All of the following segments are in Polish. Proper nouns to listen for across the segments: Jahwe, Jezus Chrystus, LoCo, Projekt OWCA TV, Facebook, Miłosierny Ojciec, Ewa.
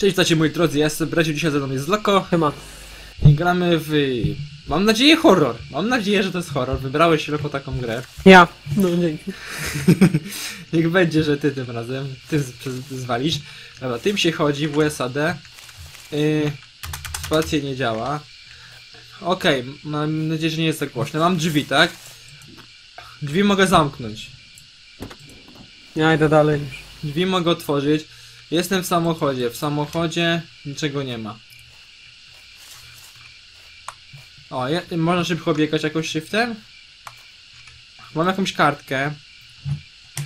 Cześć, witajcie moi drodzy, ja jestem Braziu, dzisiaj ze mną jest LoCo. Chyba. I gramy w... mam nadzieję horror. Mam nadzieję, że to jest horror. Wybrałeś LoCo taką grę. Ja. No dzięki. Niech będzie, że ty tym razem. Ty zwalisz. Dobra, tym się chodzi w USAD. Spacja nie działa. Okej, mam nadzieję, że nie jest tak głośno. Mam drzwi, tak? Drzwi mogę zamknąć. Ja idę dalej już. Drzwi mogę otworzyć. Jestem w samochodzie. W samochodzie niczego nie ma. O, można szybko biegać jakąś shiftem? Mam jakąś kartkę.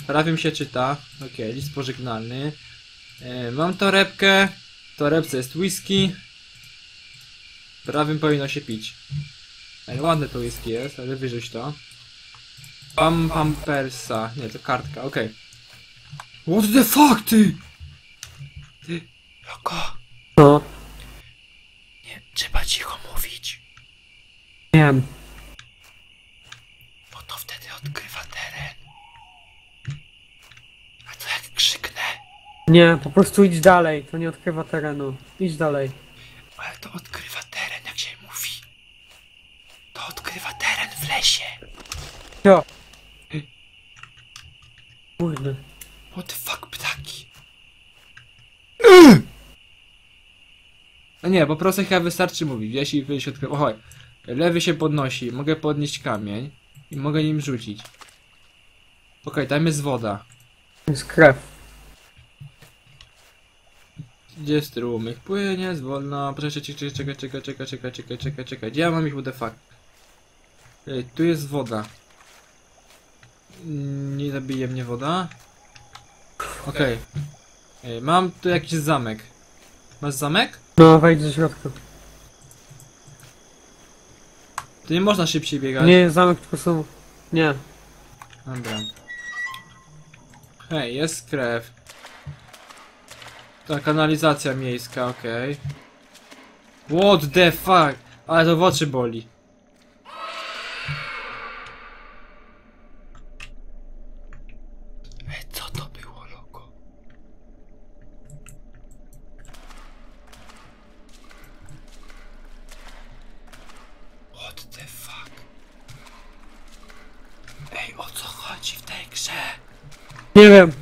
Prawie mi się czyta. Okej, list pożegnalny. Mam torebkę. W torebce jest whisky. Prawym powinno się pić. Ładne to whisky jest, ale wyrzuć to. Pampersa. Nie, to kartka, okej. What the fuck, ty? Ty, LoCo. No. Nie, trzeba cicho mówić. Wiem. Bo to wtedy odkrywa teren. A to jak krzyknę? Nie, po prostu idź dalej, to nie odkrywa terenu. Idź dalej. Ale to odkrywa teren, jak się mówi. To odkrywa teren w lesie. Co? Kurde. What the fuck, ptaki? No nie, po prostu chyba wystarczy mówić. Jeśli się odkrywa... Ohoj. Lewy się podnosi. Mogę podnieść kamień. I mogę nim rzucić. Okej, tam jest woda. Jest krew. Gdzie strumyk płynie, zwolna. Proszę, czekaj. Gdzie ja mam ich, what the fuck? Ej, tu jest woda. Nie zabije mnie woda. Okej. Mam tu jakiś zamek. Masz zamek? No, wejdź do środka. To nie można szybciej biegać. Nie, zamek tylko są... Nie. Dobra. Hej, jest krew. Ta kanalizacja miejska, okej. What the fuck? Ale to w oczy boli. Co to było, LoCo? What the fuck? Ej, o co chodzi w tej grze? Nie wiem.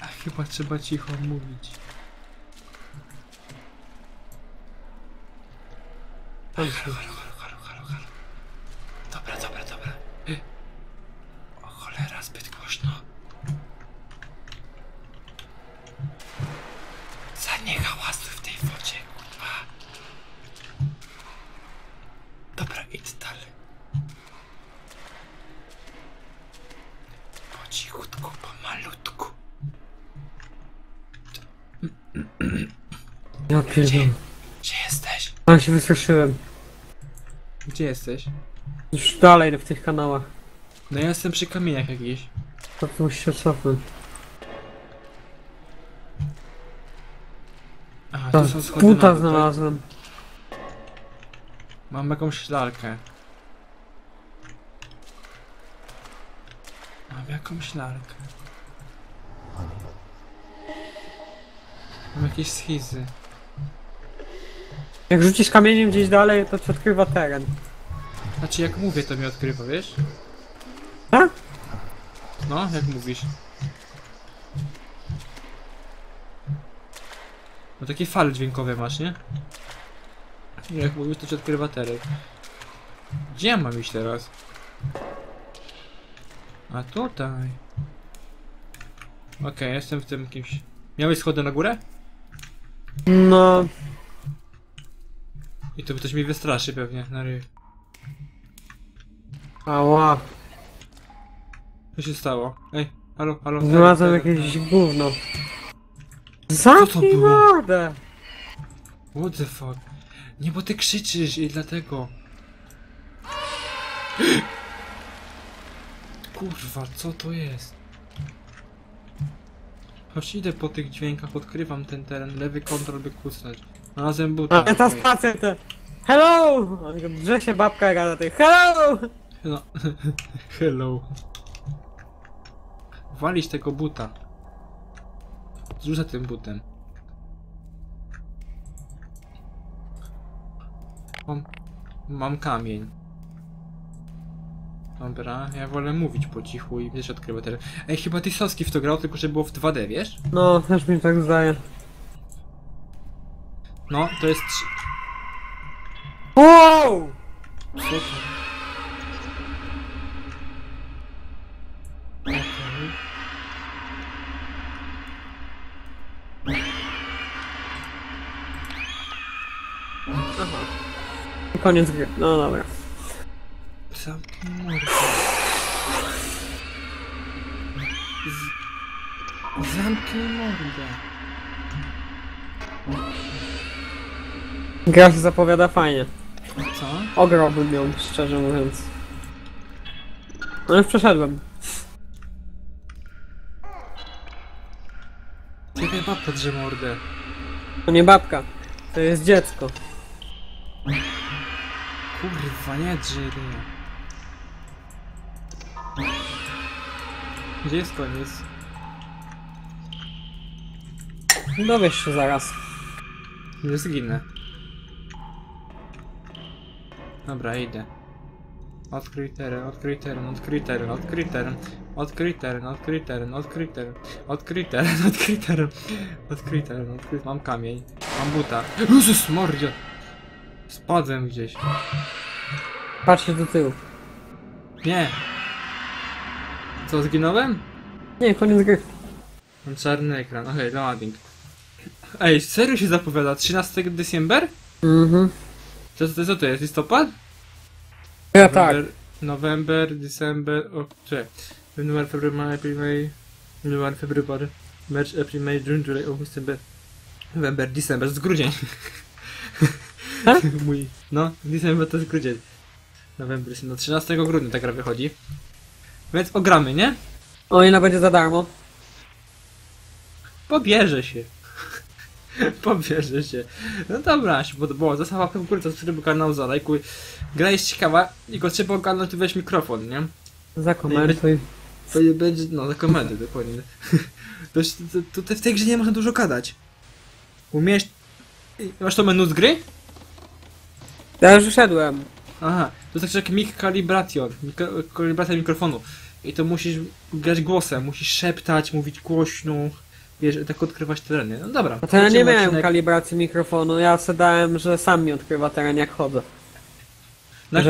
A chyba trzeba cicho mówić. Halo. Dobra. O cholera, zbyt głośno. Nie hałasuj w tej wodzie, kurwa. Dobra, idź dalej. Po cichutku, po malutku. Ja pierdolę. Gdzie jesteś? Ja się wystraszyłem. Gdzie jesteś? Już dalej w tych kanałach. No ja jestem przy kamieniach jakichś. To musisz się cofnąć. Aha, to są schody na dół, Buta tak? znalazłem. Mam jakąś szlarkę. Mam jakieś schizy. Jak rzucisz kamieniem gdzieś dalej, to ci odkrywa teren. Znaczy jak mówię, to mi odkrywa, wiesz? Tak? No, jak mówisz. No takie fale dźwiękowe masz, nie? Jak mówisz, to ci odkrywa teren. Gdzie ja mam iść teraz? A tutaj. Okej, jestem w tym kimś. Miałeś schody na górę? No. I to by ktoś mi wystraszy pewnie na ryj. Ała. Co się stało? Ej, halo. Znalazłem jakieś gówno. Co to było? What the fuck? Nie, bo ty krzyczysz i dlatego. Kurwa, co to jest? Choć idę po tych dźwiękach, odkrywam ten teren, lewy kontrol by kucnąć. Razem buty. A ta spacja te! Hello! Brze się babka gada tej. Hello! No. Hello. Walić tego buta. rzuca tym butem. Mam kamień. Dobra, ja wolę mówić po cichu i wiesz, odkrywa teren. Ej, chyba Tysowski w to grał, tylko że było w 2D, wiesz? No, też mi tak zdaje. No, to jest... Wow! Super. Okay. Aha. Koniec gry. No dobra. Zamknij mordę. Gra się zapowiada fajnie. Co? Ograłbym ją, szczerze mówiąc. No już przeszedłem. Ciebie babka drze mordę. To nie babka. To jest dziecko. Kurwa, nie drze jedynie. Gdzie jest koniec? Dowiesz się zaraz. Nie zginę. Dobra, idę. Odkryj teren, odkryj teren, odkryj teren, odkryj teren, odkryj teren, odkryj teren, odkryj teren, odkryj teren, odkryj teren, odkryj teren, odkryj... Mam kamień, mam buta. Jezus Maria! Spadłem gdzieś. Patrz się do tyłu. Nie! Co, zginąłem? Nie, koniec gry. Mam czarny ekran, okej, okay, loading. Ej, serio się zapowiada? 13 December? Mhm. Co to jest? Listopad? Ja tak. November, December, okej. Januar, Februar, Maj, April, May. Januar, Februar, March, April, May, June, July, August, September. November, December, to jest grudzień. Mój. No, December to jest grudzień. November, no 13 grudnia ta gra wychodzi. Więc ogramy, nie? O, ile będzie za darmo? Pobierze się. Pobierze się. No dobra, się podobało. Zostaw łapkę w górę, subskrybuj kanał, zalajkuj. Gra jest ciekawa i go trzeba ogarnąć, to weź mikrofon, nie? Zakomentuj. Będzie, no, zakomentuj, dokładnie. To w tej grze nie można dużo gadać. Umiesz... Masz to menu z gry? Ja już wyszedłem. Aha, to jest tak jak kalibracja mikrofonu. I to musisz grać głosem, musisz szeptać, mówić głośno, wiesz, tak odkrywać tereny. No dobra. A to ja nie miałem kalibracji mikrofonu, ja sobie dałem, że sam mi odkrywa teren jak chodzę. No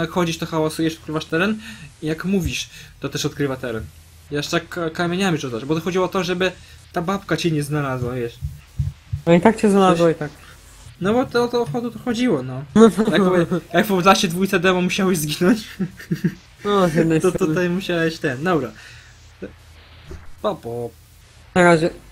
jak, chodzisz to hałasujesz, odkrywasz teren, i jak mówisz, to też odkrywa teren. Ja jeszcze tak kamieniami rzucasz, bo to chodziło o to, żeby ta babka cię nie znalazła, wiesz. No i tak cię znalazła i tak. No bo to chodziło, no. Jak w Outlast'cie dwójce demo musiałeś zginąć, no, to tutaj musiałeś ten, dobra. Pa, po. Na razie.